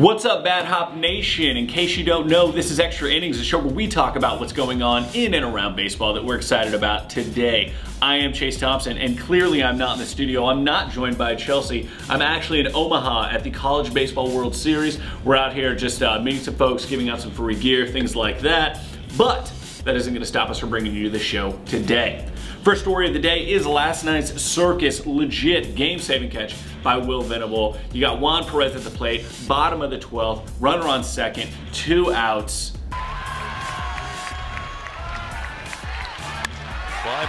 What's up, Bad Hop Nation? In case you don't know, this is Extra Innings, a show where we talk about what's going on in and around baseball that we're excited about today. I am Chase Thompson, and clearly I'm not in the studio. I'm not joined by Chelsea. I'm actually in Omaha at the College Baseball World Series. We're out here just meeting some folks, giving out some free gear, things like that. But that isn't going to stop us from bringing you the show today. First story of the day is last night's circus, legit game-saving catch by Will Venable. You got Juan Perez at the plate, bottom of the 12th, runner on second, 2 outs. Fly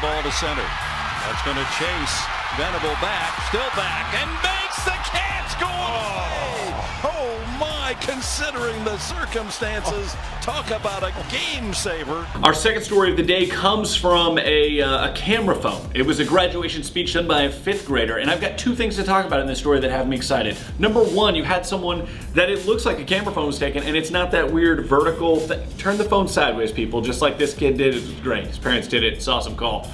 ball to center. That's going to chase Venable back, still back, and makes the catch go away. Oh my, considering the circumstances, talk about a game saver. Our second story of the day comes from a camera phone. It was a graduation speech done by a 5th grader, and I've got 2 things to talk about in this story that have me excited. Number one, you had someone that it looks like a camera phone was taken, and it's not that weird vertical thing. Turn the phone sideways, people, just like this kid did. It was great. His parents did it. It's an awesome call.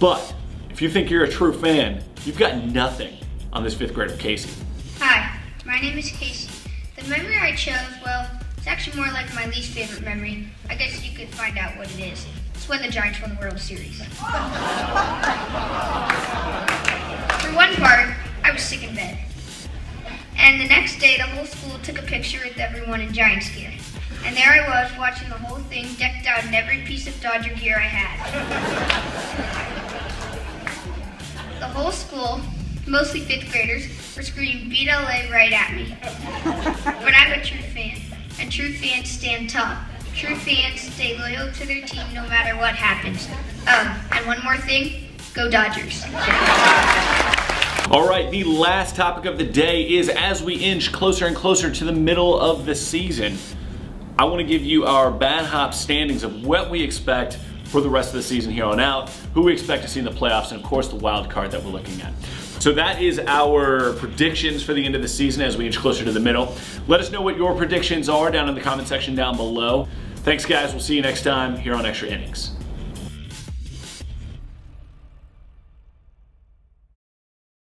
But if you think you're a true fan, you've got nothing on this 5th grader, Casey. Hi, my name is Casey. The memory I chose, well, it's actually more like my least favorite memory. I guess you could find out what it is. It's when the Giants won the World Series. For one part, I was sick in bed. And the next day, the whole school took a picture with everyone in Giants gear. And there I was, watching the whole thing, decked out in every piece of Dodger gear I had. The whole school, mostly 5th graders, were screaming "Beat LA" right at me. But I'm a true fan, and true fans stand tall. True fans stay loyal to their team no matter what happens. And one more thing, go Dodgers. All right, the last topic of the day is, as we inch closer and closer to the middle of the season, I want to give you our Bad Hop standings of what we expect for the rest of the season here on out, who we expect to see in the playoffs, and of course the wild card that we're looking at. So that is our predictions for the end of the season as we inch closer to the middle. Let us know what your predictions are down in the comment section down below. Thanks guys, we'll see you next time here on Extra Innings.